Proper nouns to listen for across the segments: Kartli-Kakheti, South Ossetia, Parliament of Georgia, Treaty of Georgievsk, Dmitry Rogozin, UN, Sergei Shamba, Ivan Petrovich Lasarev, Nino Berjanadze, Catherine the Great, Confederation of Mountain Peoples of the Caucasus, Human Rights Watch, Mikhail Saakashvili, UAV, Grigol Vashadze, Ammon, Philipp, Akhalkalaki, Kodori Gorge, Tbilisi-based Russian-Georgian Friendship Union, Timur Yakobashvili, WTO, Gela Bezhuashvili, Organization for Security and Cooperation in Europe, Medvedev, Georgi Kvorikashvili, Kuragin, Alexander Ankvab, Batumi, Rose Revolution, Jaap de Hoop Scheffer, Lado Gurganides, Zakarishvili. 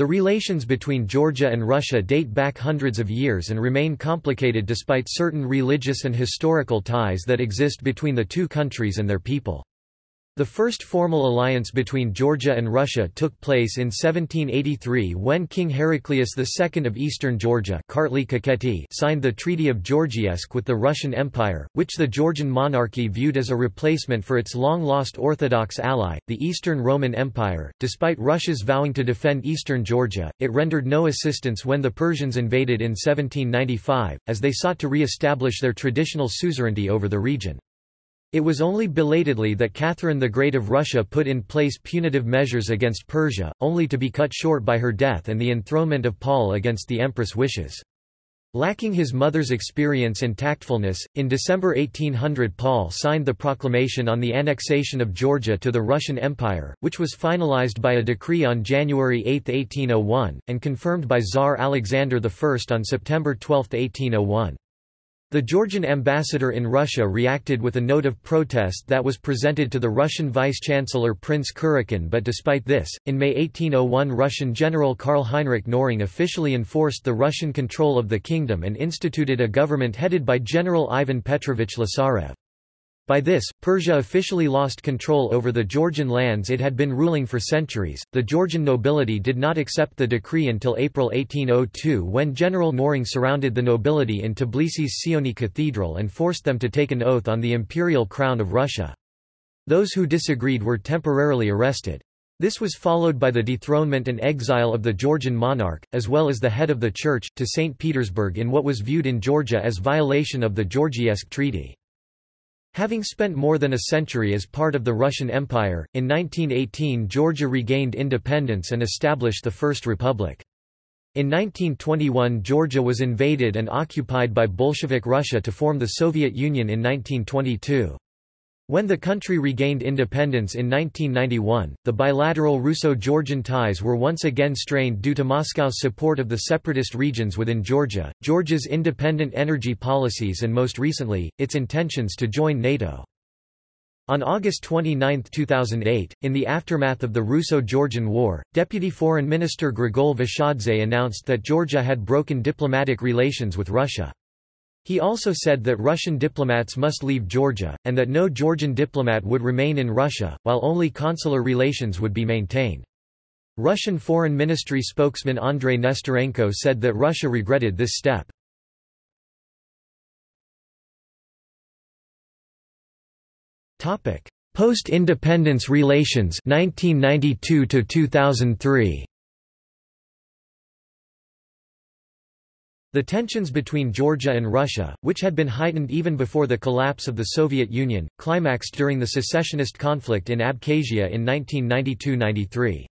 The relations between Georgia and Russia date back hundreds of years and remain complicated despite certain religious and historical ties that exist between the two countries and their people. The first formal alliance between Georgia and Russia took place in 1783 when King Heraclius II of Eastern Georgia Kartli-Kakheti signed the Treaty of Georgievsk with the Russian Empire, which the Georgian monarchy viewed as a replacement for its long-lost Orthodox ally, the Eastern Roman Empire. Despite Russia's vowing to defend Eastern Georgia, it rendered no assistance when the Persians invaded in 1795, as they sought to re-establish their traditional suzerainty over the region. It was only belatedly that Catherine the Great of Russia put in place punitive measures against Persia, only to be cut short by her death and the enthronement of Paul against the Empress' wishes. Lacking his mother's experience and tactfulness, in December 1800 Paul signed the proclamation on the annexation of Georgia to the Russian Empire, which was finalized by a decree on January 8, 1801, and confirmed by Tsar Alexander I on September 12, 1801. The Georgian ambassador in Russia reacted with a note of protest that was presented to the Russian Vice-Chancellor Prince Kuragin, but despite this, in May 1801 Russian General Karl Heinrich Noring officially enforced the Russian control of the kingdom and instituted a government headed by General Ivan Petrovich Lasarev. By this, Persia officially lost control over the Georgian lands it had been ruling for centuries. The Georgian nobility did not accept the decree until April 1802 when General Noring surrounded the nobility in Tbilisi's Sioni Cathedral and forced them to take an oath on the imperial crown of Russia. Those who disagreed were temporarily arrested. This was followed by the dethronement and exile of the Georgian monarch, as well as the head of the church, to St. Petersburg in what was viewed in Georgia as violation of the Georgievsk Treaty. Having spent more than a century as part of the Russian Empire, in 1918 Georgia regained independence and established the First Republic. In 1921 Georgia was invaded and occupied by Bolshevik Russia to form the Soviet Union in 1922. When the country regained independence in 1991, the bilateral Russo-Georgian ties were once again strained due to Moscow's support of the separatist regions within Georgia, Georgia's independent energy policies and most recently, its intentions to join NATO. On August 29, 2008, in the aftermath of the Russo-Georgian War, Deputy Foreign Minister Grigol Vashadze announced that Georgia had broken diplomatic relations with Russia. He also said that Russian diplomats must leave Georgia, and that no Georgian diplomat would remain in Russia, while only consular relations would be maintained. Russian Foreign Ministry spokesman Andrei Nesterenko said that Russia regretted this step. Post-independence relations 1992 to 2003. The tensions between Georgia and Russia, which had been heightened even before the collapse of the Soviet Union, climaxed during the secessionist conflict in Abkhazia in 1992–93.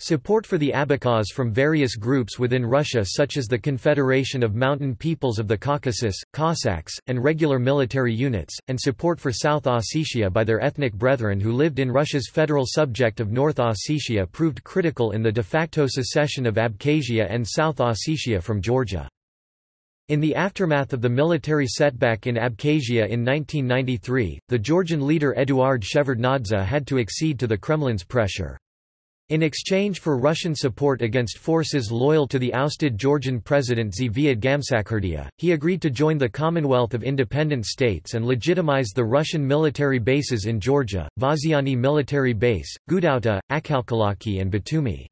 Support for the Abkhaz from various groups within Russia such as the Confederation of Mountain Peoples of the Caucasus, Cossacks, and regular military units, and support for South Ossetia by their ethnic brethren who lived in Russia's federal subject of North Ossetia proved critical in the de facto secession of Abkhazia and South Ossetia from Georgia. In the aftermath of the military setback in Abkhazia in 1993, the Georgian leader Eduard Shevardnadze had to accede to the Kremlin's pressure. In exchange for Russian support against forces loyal to the ousted Georgian president Dzheviad Gamsakhurdia, he agreed to join the Commonwealth of Independent States and legitimize the Russian military bases in Georgia, Vaziani military base, Gudauta, Akhalkalaki and Batumi.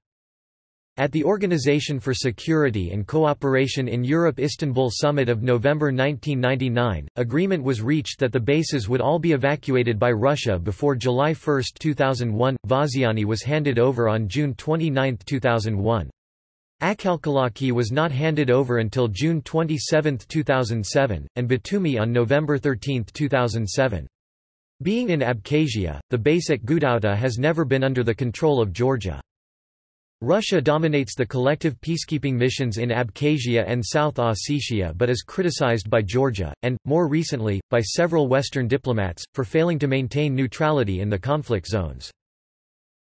At the Organization for Security and Cooperation in Europe Istanbul Summit of November 1999, agreement was reached that the bases would all be evacuated by Russia before July 1, 2001. Vaziani was handed over on June 29, 2001. Akhalkalaki was not handed over until June 27, 2007, and Batumi on November 13, 2007. Being in Abkhazia, the base at Gudauta has never been under the control of Georgia. Russia dominates the collective peacekeeping missions in Abkhazia and South Ossetia but is criticized by Georgia, and, more recently, by several Western diplomats, for failing to maintain neutrality in the conflict zones.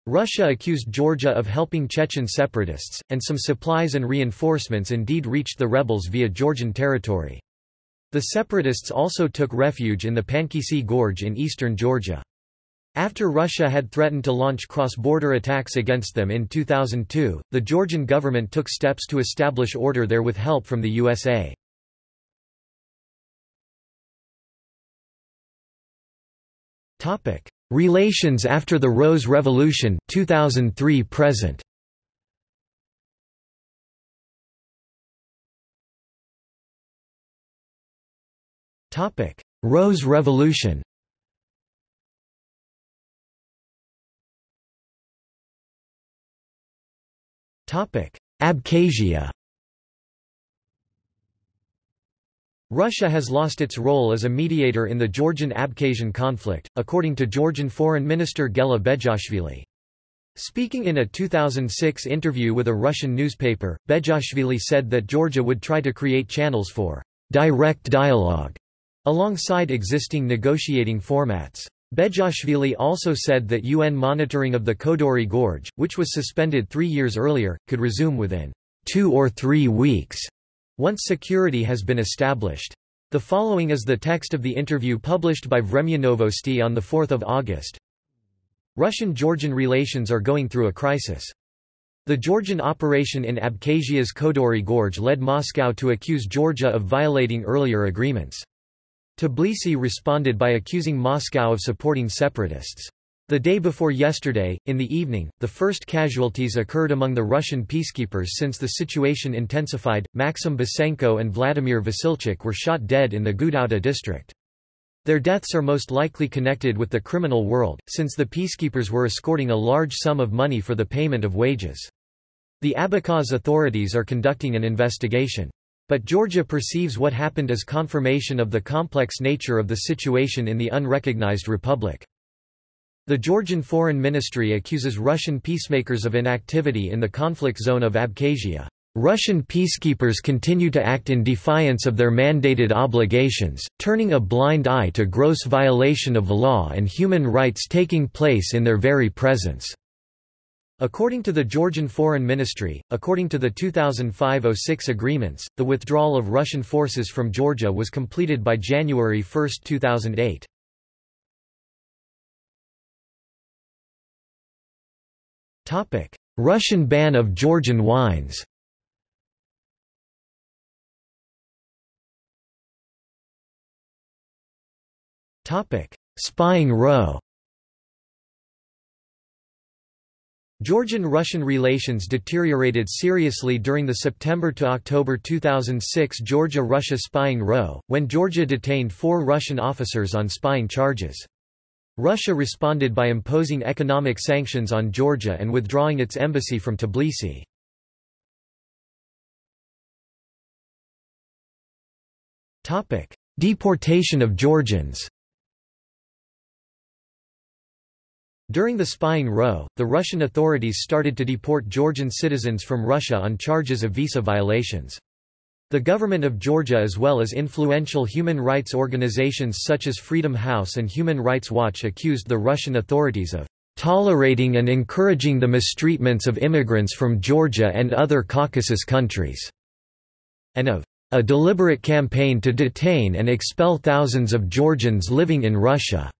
Russia accused Georgia of helping Chechen separatists, and some supplies and reinforcements indeed reached the rebels via Georgian territory. The separatists also took refuge in the Pankisi Gorge in eastern Georgia. After Russia had threatened to launch cross-border attacks against them in 2002, the Georgian government took steps to establish order there with help from the USA. Relations after the Rose Revolution, 2003–present. Rose Revolution. Abkhazia. Russia has lost its role as a mediator in the Georgian-Abkhazian conflict, according to Georgian Foreign Minister Gela Bezhuashvili. Speaking in a 2006 interview with a Russian newspaper, Bezhuashvili said that Georgia would try to create channels for direct dialogue alongside existing negotiating formats. Bezhuashvili also said that UN monitoring of the Kodori Gorge, which was suspended 3 years earlier, could resume within 2 or 3 weeks, once security has been established. The following is the text of the interview published by Vremya Novosti on 4 August. Russian-Georgian relations are going through a crisis. The Georgian operation in Abkhazia's Kodori Gorge led Moscow to accuse Georgia of violating earlier agreements. Tbilisi responded by accusing Moscow of supporting separatists. The day before yesterday, in the evening, the first casualties occurred among the Russian peacekeepers since the situation intensified. Maxim Basenko and Vladimir Vasilchik were shot dead in the Gudauta district. Their deaths are most likely connected with the criminal world, since the peacekeepers were escorting a large sum of money for the payment of wages. The Abkhaz authorities are conducting an investigation. But Georgia perceives what happened as confirmation of the complex nature of the situation in the unrecognized republic. The Georgian Foreign Ministry accuses Russian peacemakers of inactivity in the conflict zone of Abkhazia. Russian peacekeepers continue to act in defiance of their mandated obligations, turning a blind eye to gross violation of law and human rights taking place in their very presence. According to the Georgian Foreign Ministry, according to the 2005–06 agreements, the withdrawal of Russian forces from Georgia was completed by January 1, 2008. Russian ban of Georgian wines. Spying row. Georgian-Russian relations deteriorated seriously during the September to October 2006 Georgia-Russia spying row, when Georgia detained 4 Russian officers on spying charges. Russia responded by imposing economic sanctions on Georgia and withdrawing its embassy from Tbilisi. Topic: Deportation of Georgians. During the spying row, the Russian authorities started to deport Georgian citizens from Russia on charges of visa violations. The government of Georgia, as well as influential human rights organizations such as Freedom House and Human Rights Watch, accused the Russian authorities of tolerating and encouraging the mistreatments of immigrants from Georgia and other Caucasus countries, and of a deliberate campaign to detain and expel thousands of Georgians living in Russia.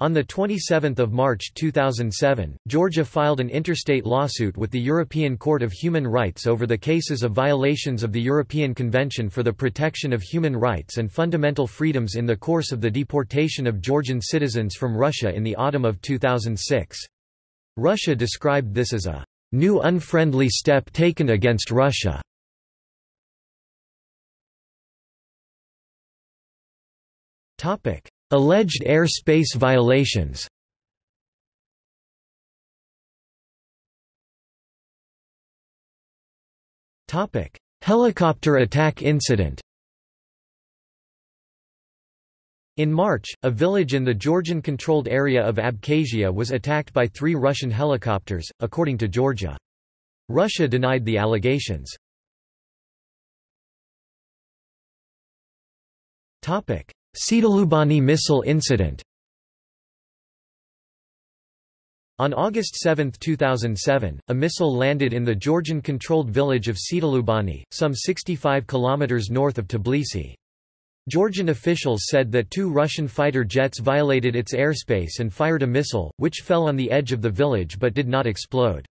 On 27 March 2007, Georgia filed an interstate lawsuit with the European Court of Human Rights over the cases of violations of the European Convention for the Protection of Human Rights and Fundamental Freedoms in the course of the deportation of Georgian citizens from Russia in the autumn of 2006. Russia described this as a new unfriendly step taken against Russia. Alleged airspace violations. Helicopter attack incident. In March, a village in the Georgian-controlled area of Abkhazia was attacked by 3 Russian helicopters, according to Georgia. Russia denied the allegations. Tsitelubani missile incident. On August 7, 2007, a missile landed in the Georgian-controlled village of Tsitelubani, some 65 kilometers north of Tbilisi. Georgian officials said that two Russian fighter jets violated its airspace and fired a missile, which fell on the edge of the village but did not explode.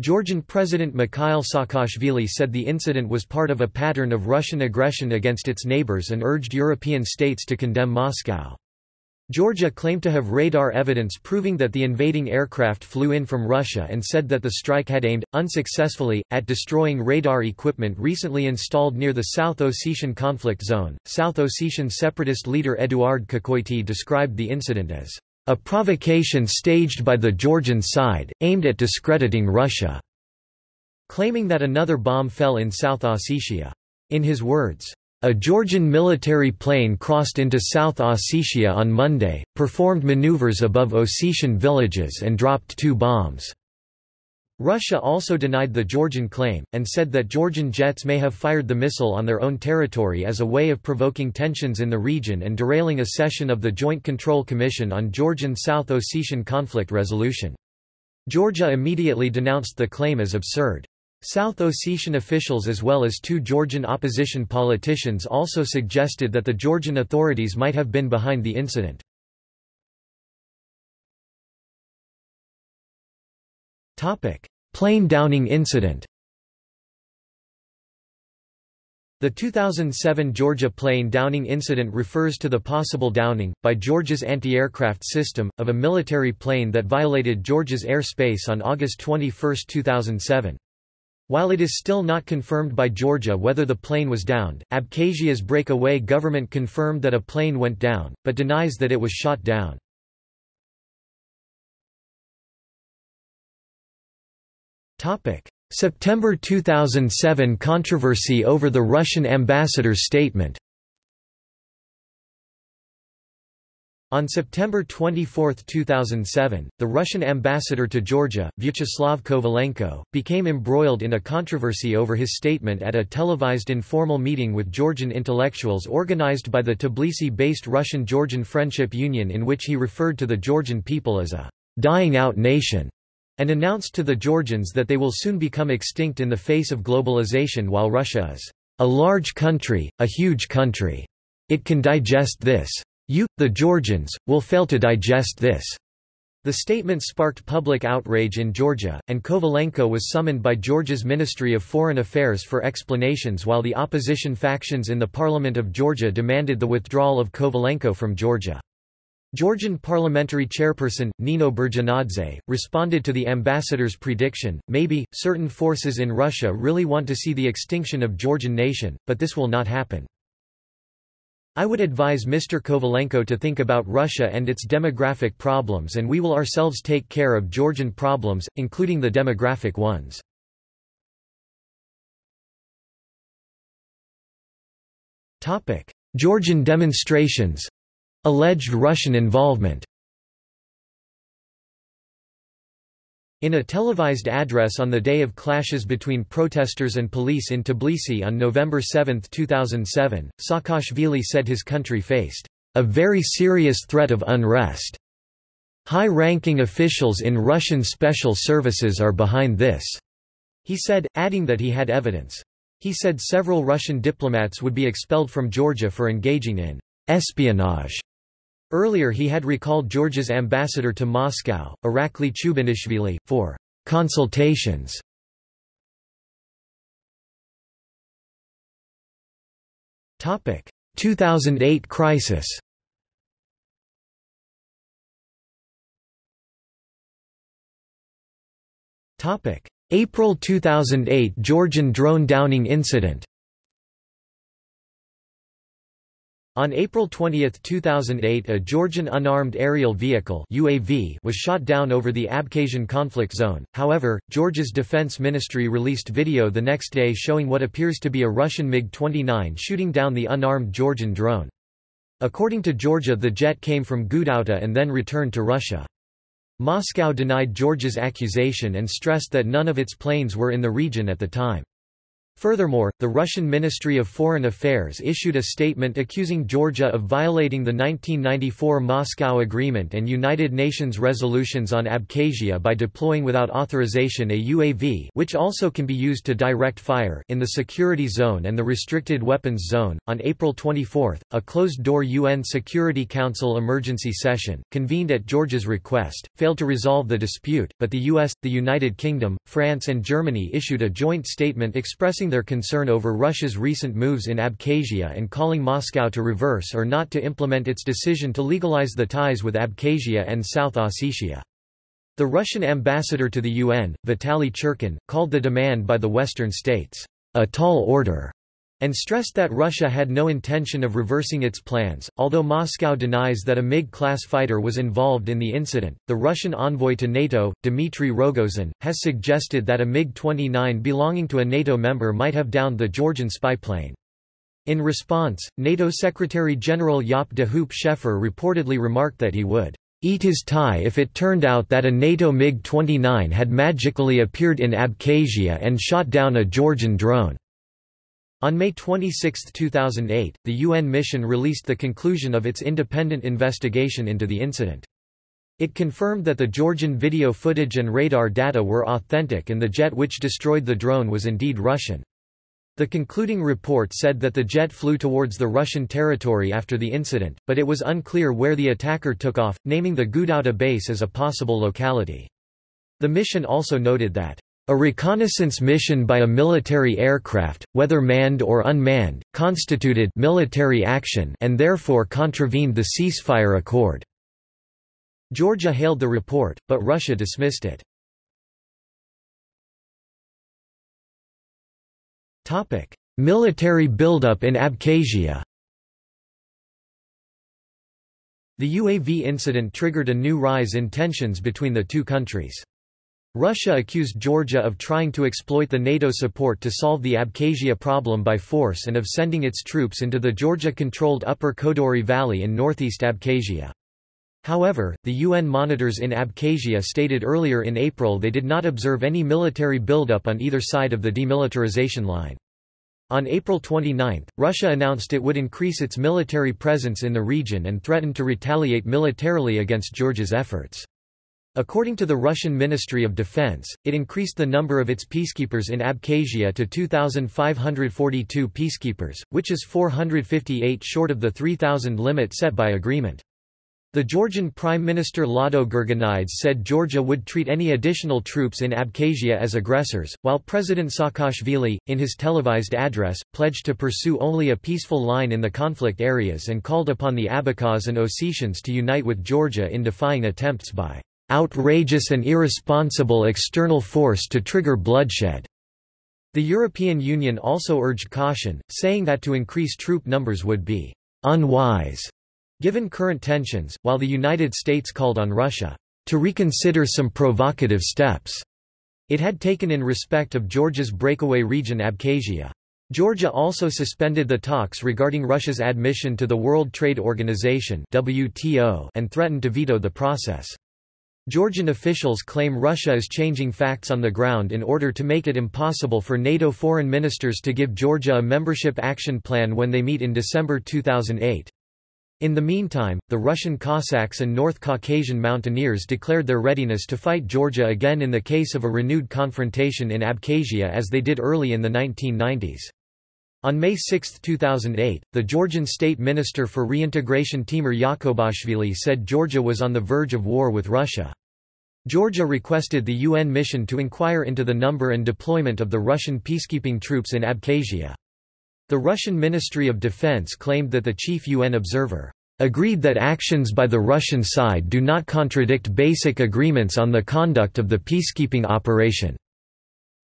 Georgian President Mikhail Saakashvili said the incident was part of a pattern of Russian aggression against its neighbors and urged European states to condemn Moscow. Georgia claimed to have radar evidence proving that the invading aircraft flew in from Russia and said that the strike had aimed, unsuccessfully, at destroying radar equipment recently installed near the South Ossetian conflict zone. South Ossetian separatist leader Eduard Shevardnadze described the incident as a provocation staged by the Georgian side, aimed at discrediting Russia, claiming that another bomb fell in South Ossetia. In his words, a Georgian military plane crossed into South Ossetia on Monday, performed maneuvers above Ossetian villages and dropped two bombs. Russia also denied the Georgian claim, and said that Georgian jets may have fired the missile on their own territory as a way of provoking tensions in the region and derailing a session of the Joint Control Commission on Georgian South Ossetian Conflict Resolution. Georgia immediately denounced the claim as absurd. South Ossetian officials as well as two Georgian opposition politicians also suggested that the Georgian authorities might have been behind the incident. Plane downing incident. The 2007 Georgia plane downing incident refers to the possible downing, by Georgia's anti-aircraft system, of a military plane that violated Georgia's airspace on August 21, 2007. While it is still not confirmed by Georgia whether the plane was downed, Abkhazia's breakaway government confirmed that a plane went down, but denies that it was shot down. September 2007 controversy over the Russian ambassador's statement. On September 24, 2007, the Russian ambassador to Georgia, Vyacheslav Kovalenko, became embroiled in a controversy over his statement at a televised informal meeting with Georgian intellectuals organized by the Tbilisi-based Russian-Georgian Friendship Union, in which he referred to the Georgian people as a dying-out nation and announced to the Georgians that they will soon become extinct in the face of globalization, while Russia is a large country, a huge country. It can digest this. You, the Georgians, will fail to digest this." The statement sparked public outrage in Georgia, and Kovalenko was summoned by Georgia's Ministry of Foreign Affairs for explanations, while the opposition factions in the Parliament of Georgia demanded the withdrawal of Kovalenko from Georgia. Georgian parliamentary chairperson, Nino Berjanadze, responded to the ambassador's prediction, "Maybe, certain forces in Russia really want to see the extinction of Georgian nation, but this will not happen. I would advise Mr. Kovalenko to think about Russia and its demographic problems, and we will ourselves take care of Georgian problems, including the demographic ones." Georgian demonstrations — alleged Russian involvement. In a televised address on the day of clashes between protesters and police in Tbilisi on November 7, 2007, Saakashvili said his country faced a very serious threat of unrest. High-ranking officials in Russian special services are behind this, he said, adding that he had evidence. He said several Russian diplomats would be expelled from Georgia for engaging in espionage. Earlier he had recalled Georgia's ambassador to Moscow, Irakli Chubanishvili, for consultations. Topic: 2008 crisis. Topic: April 2008 Georgian drone downing incident. On April 20, 2008, a Georgian unarmed aerial vehicle (UAV) was shot down over the Abkhazian conflict zone. However, Georgia's defense ministry released video the next day showing what appears to be a Russian MiG-29 shooting down the unarmed Georgian drone. According to Georgia, the jet came from Gudauta and then returned to Russia. Moscow denied Georgia's accusation and stressed that none of its planes were in the region at the time. Furthermore, the Russian Ministry of Foreign Affairs issued a statement accusing Georgia of violating the 1994 Moscow Agreement and United Nations resolutions on Abkhazia by deploying without authorization a UAV, which also can be used to direct fire, in the security zone and the restricted weapons zone. On April 24, a closed-door UN Security Council emergency session, convened at Georgia's request, failed to resolve the dispute, but the US, the United Kingdom, France and Germany issued a joint statement expressing their concern over Russia's recent moves in Abkhazia and calling Moscow to reverse or not to implement its decision to legalize the ties with Abkhazia and South Ossetia. The Russian ambassador to the UN, Vitaly Churkin, called the demand by the Western states, "a tall order," and stressed that Russia had no intention of reversing its plans. Although Moscow denies that a MiG-class fighter was involved in the incident, the Russian envoy to NATO, Dmitry Rogozin, has suggested that a MiG-29 belonging to a NATO member might have downed the Georgian spy plane. In response, NATO Secretary-General Jaap de Hoop Scheffer reportedly remarked that he would eat his tie if it turned out that a NATO MiG-29 had magically appeared in Abkhazia and shot down a Georgian drone. On May 26, 2008, the UN mission released the conclusion of its independent investigation into the incident. It confirmed that the Georgian video footage and radar data were authentic and the jet which destroyed the drone was indeed Russian. The concluding report said that the jet flew towards the Russian territory after the incident, but it was unclear where the attacker took off, naming the Gudauta base as a possible locality. The mission also noted that a reconnaissance mission by a military aircraft, whether manned or unmanned, constituted military action and therefore contravened the ceasefire accord. Georgia hailed the report, but Russia dismissed it. Topic: Military buildup in Abkhazia. The UAV incident triggered a new rise in tensions between the two countries. Russia accused Georgia of trying to exploit the NATO support to solve the Abkhazia problem by force and of sending its troops into the Georgia-controlled Upper Kodori Valley in northeast Abkhazia. However, the UN monitors in Abkhazia stated earlier in April they did not observe any military buildup on either side of the demilitarization line. On April 29, Russia announced it would increase its military presence in the region and threatened to retaliate militarily against Georgia's efforts. According to the Russian Ministry of Defense, it increased the number of its peacekeepers in Abkhazia to 2,542 peacekeepers, which is 458 short of the 3,000 limit set by agreement. The Georgian Prime Minister Lado Gurganides said Georgia would treat any additional troops in Abkhazia as aggressors, while President Saakashvili, in his televised address, pledged to pursue only a peaceful line in the conflict areas and called upon the Abkhaz and Ossetians to unite with Georgia in defying attempts by outrageous and irresponsible external force to trigger bloodshed. The European Union also urged caution, saying that to increase troop numbers would be unwise, given current tensions, while the United States called on Russia to reconsider some provocative steps it had taken in respect of Georgia's breakaway region Abkhazia. Georgia also suspended the talks regarding Russia's admission to the World Trade Organization (WTO) and threatened to veto the process. Georgian officials claim Russia is changing facts on the ground in order to make it impossible for NATO foreign ministers to give Georgia a membership action plan when they meet in December 2008. In the meantime, the Russian Cossacks and North Caucasian mountaineers declared their readiness to fight Georgia again in the case of a renewed confrontation in Abkhazia, as they did early in the 1990s. On May 6, 2008, the Georgian State Minister for Reintegration Timur Yakobashvili said Georgia was on the verge of war with Russia. Georgia requested the UN mission to inquire into the number and deployment of the Russian peacekeeping troops in Abkhazia. The Russian Ministry of Defense claimed that the chief UN observer agreed that actions by the Russian side do not contradict basic agreements on the conduct of the peacekeeping operation.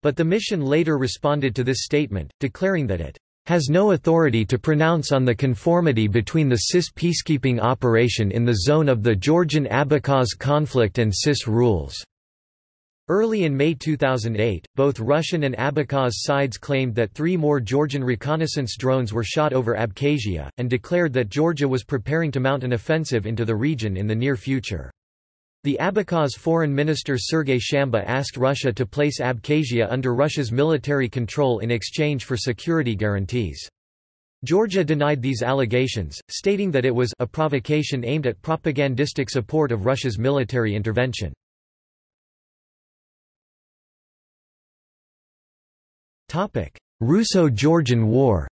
But the mission later responded to this statement, declaring that it has no authority to pronounce on the conformity between the CIS peacekeeping operation in the zone of the Georgian-Abkhaz conflict and CIS rules. Early in May 2008, both Russian and Abkhaz sides claimed that three more Georgian reconnaissance drones were shot over Abkhazia, and declared that Georgia was preparing to mount an offensive into the region in the near future. The Abkhaz Foreign Minister Sergei Shamba asked Russia to place Abkhazia under Russia's military control in exchange for security guarantees. Georgia denied these allegations, stating that it was a provocation aimed at propagandistic support of Russia's military intervention. Russo-Georgian War.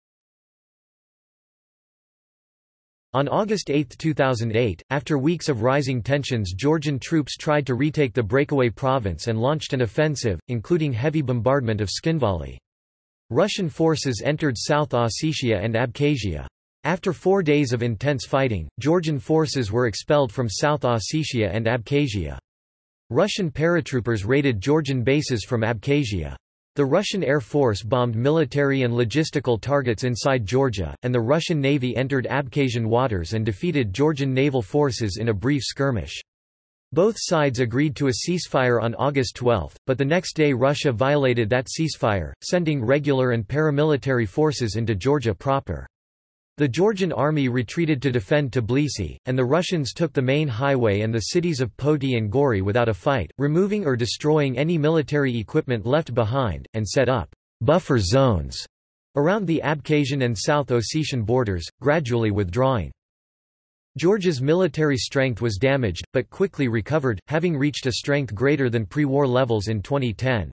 On August 8, 2008, after weeks of rising tensions, Georgian troops tried to retake the breakaway province and launched an offensive, including heavy bombardment of Skinvali. Russian forces entered South Ossetia and Abkhazia. After 4 days of intense fighting, Georgian forces were expelled from South Ossetia and Abkhazia. Russian paratroopers raided Georgian bases from Abkhazia. The Russian Air Force bombed military and logistical targets inside Georgia, and the Russian Navy entered Abkhazian waters and defeated Georgian naval forces in a brief skirmish. Both sides agreed to a ceasefire on August 12, but the next day Russia violated that ceasefire, sending regular and paramilitary forces into Georgia proper. The Georgian army retreated to defend Tbilisi, and the Russians took the main highway and the cities of Poti and Gori without a fight, removing or destroying any military equipment left behind, and set up buffer zones around the Abkhazian and South Ossetian borders, gradually withdrawing. Georgia's military strength was damaged, but quickly recovered, having reached a strength greater than pre-war levels in 2010.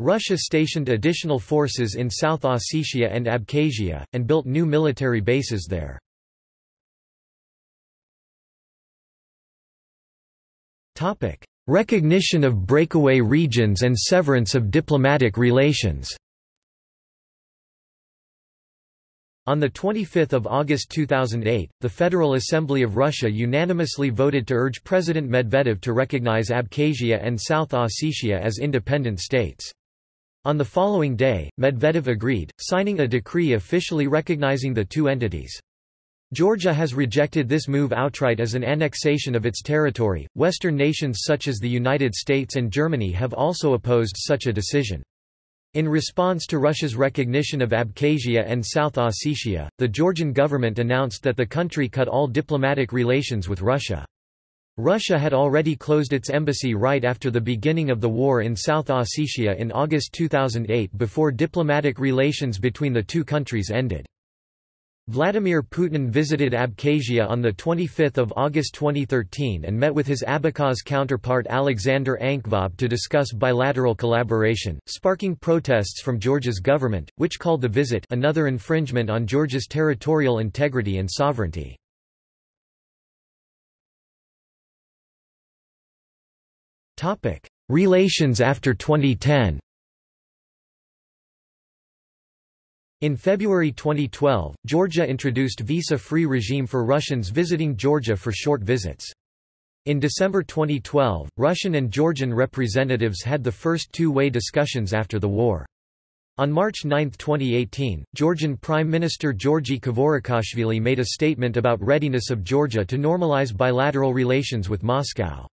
Russia stationed additional forces in South Ossetia and Abkhazia, and built new military bases there. Recognition of breakaway regions and severance of diplomatic relations. On 25 August 2008, the Federal Assembly of Russia unanimously voted to urge President Medvedev to recognize Abkhazia and South Ossetia as independent states. On the following day, Medvedev agreed, signing a decree officially recognizing the two entities. Georgia has rejected this move outright as an annexation of its territory. Western nations such as the United States and Germany have also opposed such a decision. In response to Russia's recognition of Abkhazia and South Ossetia, the Georgian government announced that the country cut all diplomatic relations with Russia. Russia had already closed its embassy right after the beginning of the war in South Ossetia in August 2008 before diplomatic relations between the two countries ended. Vladimir Putin visited Abkhazia on 25 August 2013 and met with his Abkhaz counterpart Alexander Ankvab to discuss bilateral collaboration, sparking protests from Georgia's government, which called the visit another infringement on Georgia's territorial integrity and sovereignty. Relations after 2010. In February 2012, Georgia introduced visa-free regime for Russians visiting Georgia for short visits. In December 2012, Russian and Georgian representatives had the first two-way discussions after the war. On March 9, 2018, Georgian Prime Minister Georgi Kvorikashvili made a statement about readiness of Georgia to normalize bilateral relations with Moscow.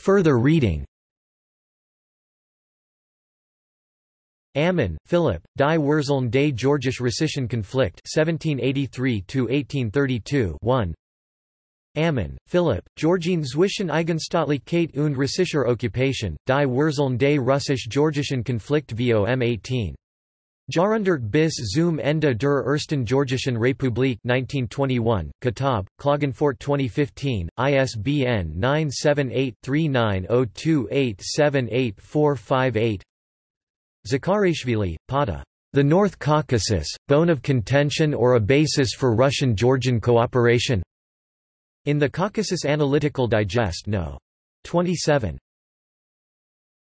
Further reading. Ammon, Philipp, Die Wurzeln des Georgisch Russischen Konflikt 1783–1832. Ammon, Philipp, Georgien zwischen Eigenstaatlichkeit und russischer Occupation, Die Wurzeln des Russisch-Georgischen Konflikt vom 18. Jahrhundert bis zum Ende der Ersten Georgischen Republik 1921, Kitab, Klagenfurt 2015, ISBN 978-3902878458. Zakarishvili, Pata. The North Caucasus, Bone of Contention or a Basis for Russian-Georgian Cooperation? In the Caucasus Analytical Digest No. 27.